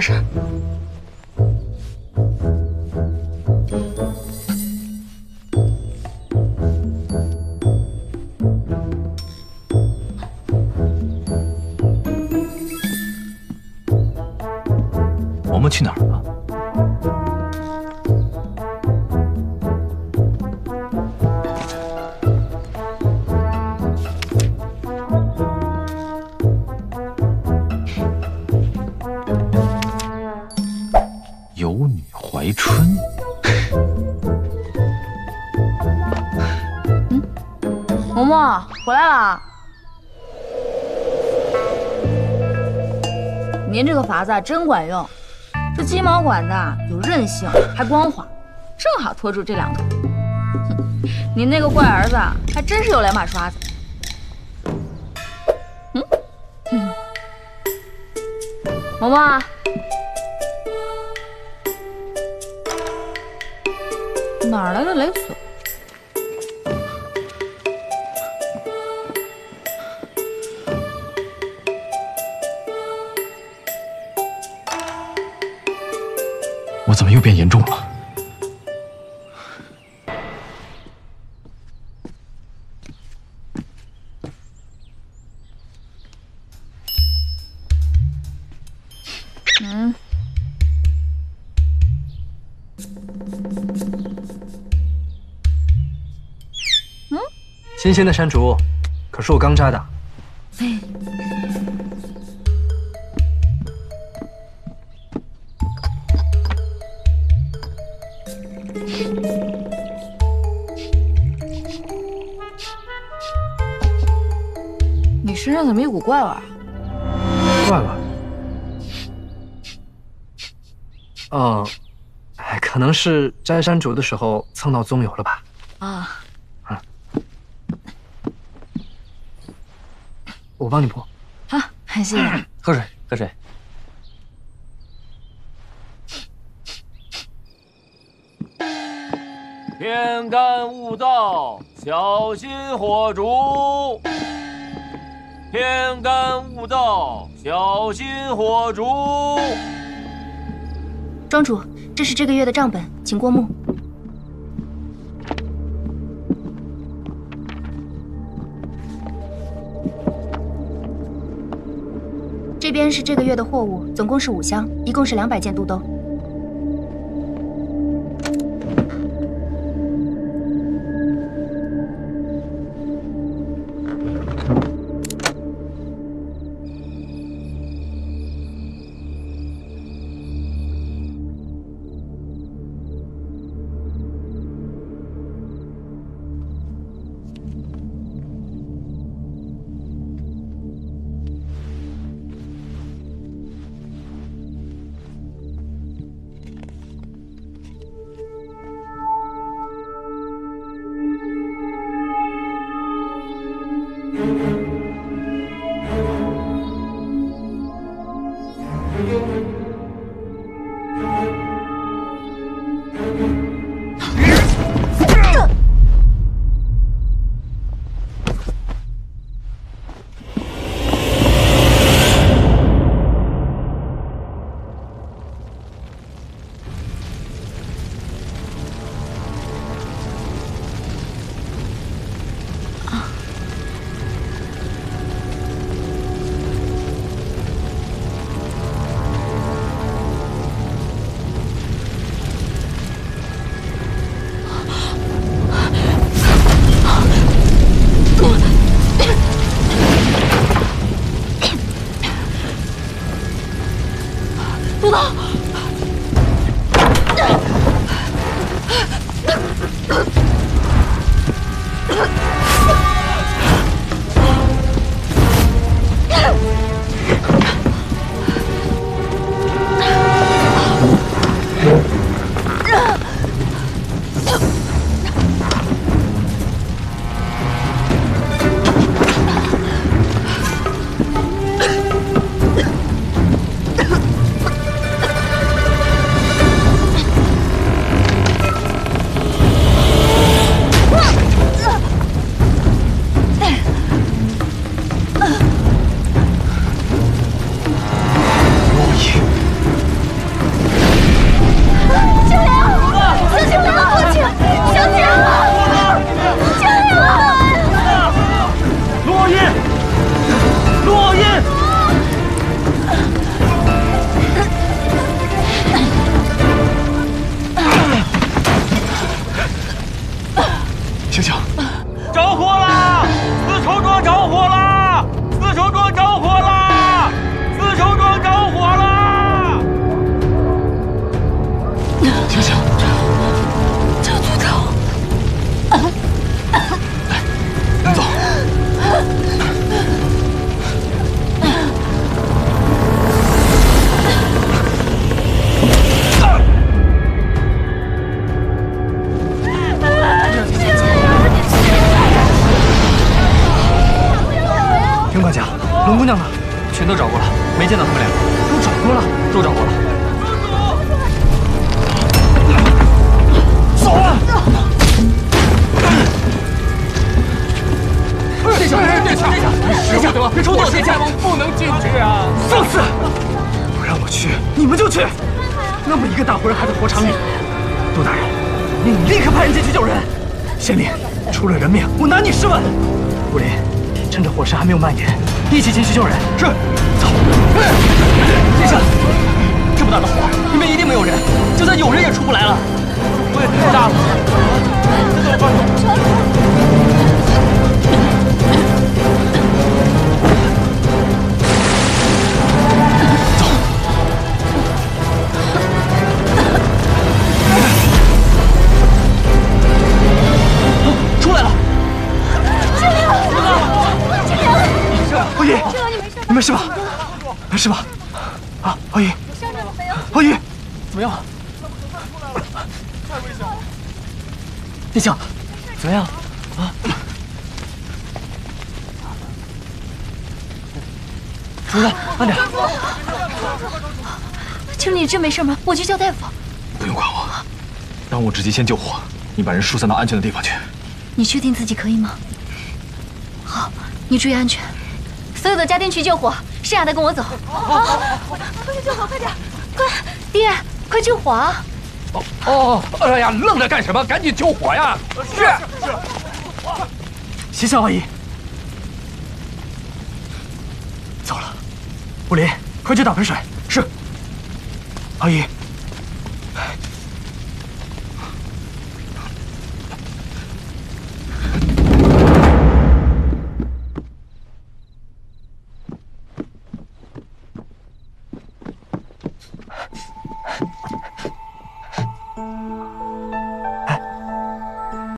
试试。我们去哪儿了？ 回来啦！您这个法子真管用，这鸡毛管子有韧性，还光滑，正好拖住这两头。哼，您那个怪儿子还真是有两把刷子。萌萌，哪儿来的雷锁？ 我怎么又变严重了？嗯，嗯，新鲜的山竹，可是我刚摘的。哎。 身上怎么一股怪味儿？怪味儿？哦，哎，可能是摘山竹的时候蹭到棕油了吧？啊，我帮你剥。好，谢谢。喝水，喝水。天干物燥，小心火烛。 天干物燥，小心火烛。庄主，这是这个月的账本，请过目。这边是这个月的货物，总共是5箱，一共是200件肚兜。没见到他们俩，都找过了，走啊！殿下，别冲动，殿下不能进去啊！放肆！不让我去，你们就去。那么一个大活人还在火场里，杜大人，你立刻派人进去救人。县令，出了人命，我拿你试问。武林，趁着火势还没有蔓延，一起进去救人。是，走。殿下，这么大的火，里面一定没有人，就算有人也出不来了。 火也太大了，走。出来了！志玲，志玲，侯姨，你没事吧？没事吧？啊，侯姨，侯姨，怎么样？ 殿下，怎么样？啊！主任，慢点。经理，你真没事吗？我去叫大夫。不用管我，当务之急先救火。你把人疏散到安全的地方去。你确定自己可以吗？好，你注意安全。所有的家丁去救火，剩下的跟我走。好，快去救火，快点，快！爹，快救火啊！ 哦，哎呀，愣着干什么？赶紧救火呀！是。谢谢阿姨。糟了，武林，快去打盆水。是。阿姨。